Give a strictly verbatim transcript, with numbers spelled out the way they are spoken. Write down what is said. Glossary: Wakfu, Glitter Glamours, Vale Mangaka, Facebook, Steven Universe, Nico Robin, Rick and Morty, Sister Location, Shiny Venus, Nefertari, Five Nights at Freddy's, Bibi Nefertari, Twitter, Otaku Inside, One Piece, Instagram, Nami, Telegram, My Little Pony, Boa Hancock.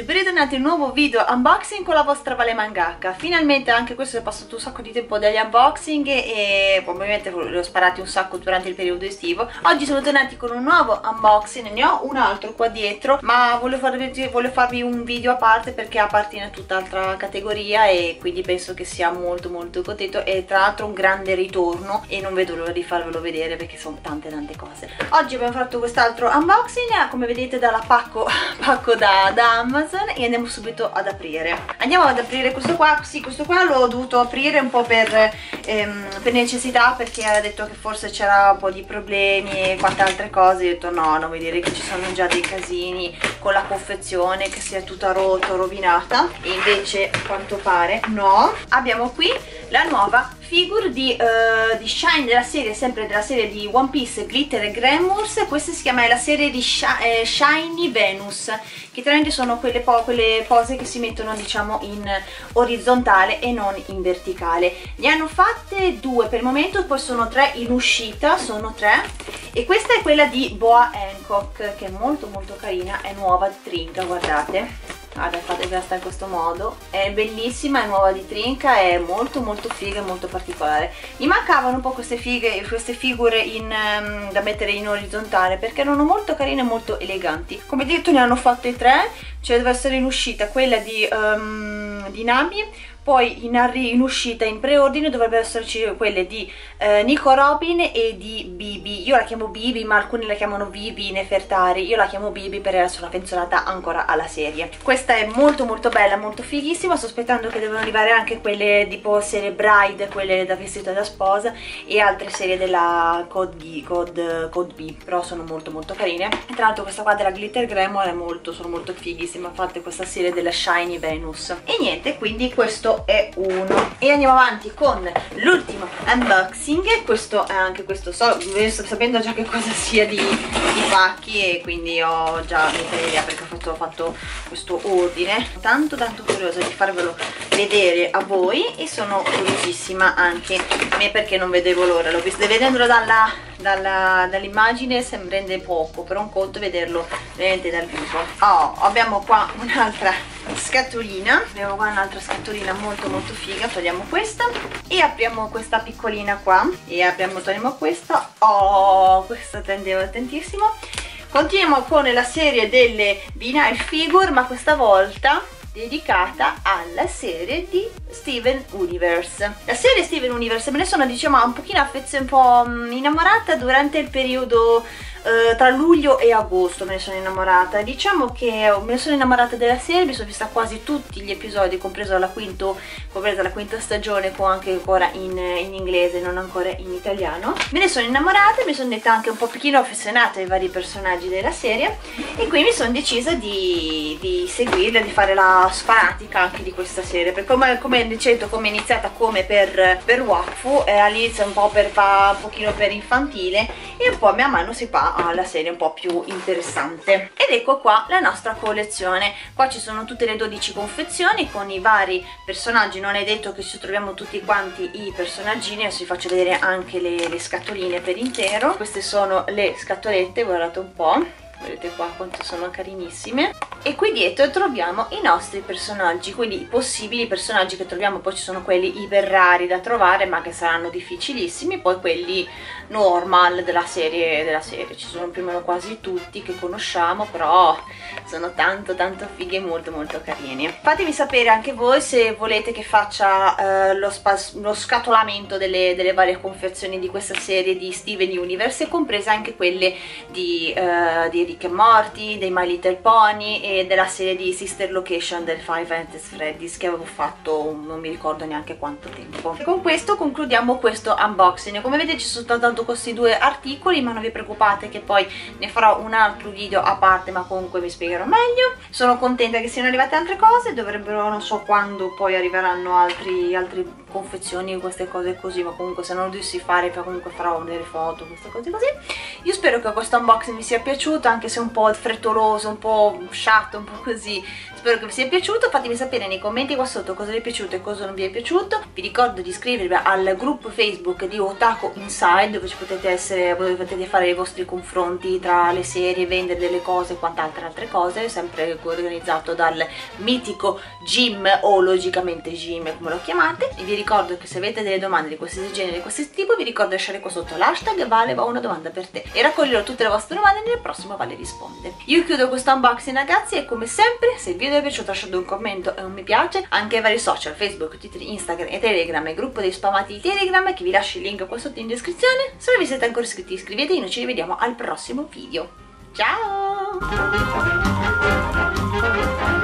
ragazzi, bentornati a un nuovo video unboxing con la vostra Vale Mangaka. Finalmente anche questo è passato un sacco di tempo dagli unboxing e ovviamente li ho sparati un sacco durante il periodo estivo. Oggi sono tornati con un nuovo unboxing, ne ho un altro qua dietro, ma voglio farvi, voglio farvi un video a parte perché appartiene a tutt'altra categoria e quindi penso che sia molto molto contento e tra l'altro un grande ritorno e non vedo l'ora di farvelo vedere perché sono tante tante cose. Oggi abbiamo fatto quest'altro unboxing, come vedete dalla pacco, pacco da da Amazon, e andiamo subito ad aprire. Andiamo ad aprire questo qua. Sì, questo qua l'ho dovuto aprire un po' per, ehm, per necessità, perché era detto che forse c'era un po' di problemi e quante altre cose. Io ho detto no, non vedere che ci sono già dei casini con la confezione, che sia tutta rotta, rovinata, e invece a quanto pare no. Abbiamo qui la nuova figure di, uh, di Shine, della serie, sempre della serie di One Piece, Glitter and Glamours. Questa si chiama la serie di Sh eh, Shiny Venus, che chiaramente sono quelle, po quelle pose che si mettono diciamo in orizzontale e non in verticale. Ne hanno fatte due per il momento, poi sono tre in uscita, sono tre, e questa è quella di Boa Hancock, che è molto molto carina, è nuova di Trinca, guardate. Guarda, fatevela sta in questo modo, è bellissima, è nuova di Trinca, è molto molto figa e molto particolare. Mi mancavano un po' queste, fighe, queste figure in, um, da mettere in orizzontale, perché erano molto carine e molto eleganti. Come detto ne hanno fatte tre, cioè deve essere in uscita quella di, um, di Nami, poi in, in uscita in preordine dovrebbero esserci quelle di eh, Nico Robin e di Bibi. Io la chiamo Bibi, ma alcuni la chiamano Bibi, Nefertari. Io la chiamo Bibi perché sono affezionata ancora alla serie. Questa è molto molto bella, molto fighissima. Sto aspettando che devono arrivare anche quelle tipo serie Bride, quelle da vestita da sposa, e altre serie della Code, Code, Code B, però sono molto molto carine. E tra l'altro questa qua della Glitter Glamour è molto, sono molto fighissima, infatti questa serie della Shiny Venus. E niente, quindi questo è uno, e andiamo avanti con l'ultimo unboxing. Questo è anche questo, so, sto sapendo già che cosa sia di, di pacchi, e quindi ho già l'idea perché ho fatto, ho fatto questo ordine. Tanto tanto curiosa di farvelo vedere a voi, e sono curiosissima anche a me perché non vedevo l'ora. L'ho visto vedendolo dalla, dalla, dall'immagine, se rende poco, però un conto vederlo veramente dal vivo. Oh, abbiamo qua un'altra scatolina, abbiamo qua un'altra scatolina molto molto figa. Togliamo questa e apriamo questa piccolina qua, e apriamo, togliamo questa. Oh, questa tendevo tantissimo. Continuiamo con la serie delle vinyl figure, ma questa volta dedicata alla serie di Steven Universe. La serie Steven Universe me ne sono diciamo un pochino affezionata, un po' innamorata durante il periodo Uh, tra luglio e agosto. Me ne sono innamorata, diciamo che me ne sono innamorata della serie, mi sono vista quasi tutti gli episodi, compresa la, la quinta stagione, con anche ancora in, in inglese, non ancora in italiano. Me ne sono innamorata, mi sono detta anche un po' pochino affezionata ai vari personaggi della serie, e quindi mi sono decisa di, di seguirla, di fare la fanatica anche di questa serie, perché come, come detto, come è iniziata come per, per Wakfu, eh, all'inizio un po' per fa, un pochino per infantile, e un po' man mano si fa alla serie un po' più interessante. Ed ecco qua la nostra collezione. Qua ci sono tutte le dodici confezioni con i vari personaggi. Non è detto che ci troviamo tutti quanti i personaggini, adesso vi faccio vedere anche le, le scatoline per intero. Queste sono le scatolette, guardate un po', vedete qua quanto sono carinissime. E qui dietro troviamo i nostri personaggi, quindi i possibili personaggi che troviamo. Poi ci sono quelli iper rari da trovare, ma che saranno difficilissimi, poi quelli normal della serie, della serie. Ci sono più o meno quasi tutti che conosciamo, però sono tanto tanto fighi e molto molto carini. Fatemi sapere anche voi se volete che faccia eh, lo, lo scatolamento delle, delle varie confezioni di questa serie di Steven Universe, comprese anche quelle di, eh, di Rick and Morty, dei My Little Pony, e della serie di Sister Location del Five Nights at Freddy's, che avevo fatto non mi ricordo neanche quanto tempo. E con questo concludiamo questo unboxing. Come vedete ci sono soltanto questi due articoli, ma non vi preoccupate che poi ne farò un altro video a parte, ma comunque vi spiegherò meglio. Sono contenta che siano arrivate altre cose, dovrebbero, non so quando poi arriveranno altri, altre confezioni, queste cose così, ma comunque se non lo dovessi fare comunque farò delle foto, queste cose così. Io spero che questo unboxing vi sia piaciuto, anche anche se un po' frettoloso, un po' sciatto, un po' così. Spero che vi sia piaciuto, fatemi sapere nei commenti qua sotto cosa vi è piaciuto e cosa non vi è piaciuto. Vi ricordo di iscrivervi al gruppo Facebook di Otaku Inside, dove ci potete essere, dove potete fare i vostri confronti tra le serie, vendere delle cose e quant'altre altre cose, sempre organizzato dal mitico Jim o logicamente Jim, come lo chiamate. E vi ricordo che se avete delle domande di qualsiasi genere, di qualsiasi tipo, vi ricordo di lasciare qua sotto l'hashtag Vale va una domanda per te e raccoglierò tutte le vostre domande nel prossimo Vale risponde. Io chiudo questo unboxing, ragazzi, e come sempre, se il video vi è piaciuto lasciate un commento e un mi piace, anche ai vari social, Facebook, Twitter, Instagram e Telegram, e il gruppo dei spamati di Telegram, che vi lascio il link qua sotto in descrizione. Se non vi siete ancora iscritti, iscrivetevi, noi ci rivediamo al prossimo video. Ciao!